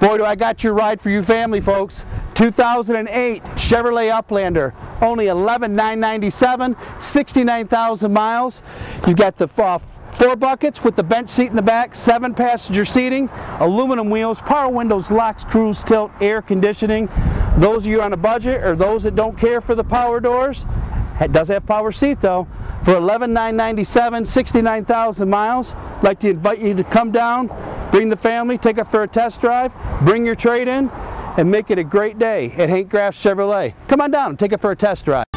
Boy, do I got your ride for you family, folks. 2008 Chevrolet Uplander, only $11,997, 69,000 miles. You've got the four buckets with the bench seat in the back, 7-passenger seating, aluminum wheels, power windows, locks, cruise, tilt, air conditioning. Those of you on a budget or those that don't care for the power doors, it does have power seat though. For $11,997, 69,000 miles, I'd like to invite you to come down, bring the family, take it for a test drive, bring your trade in, and make it a great day at Hank Graff Chevrolet. Come on down, take it for a test drive.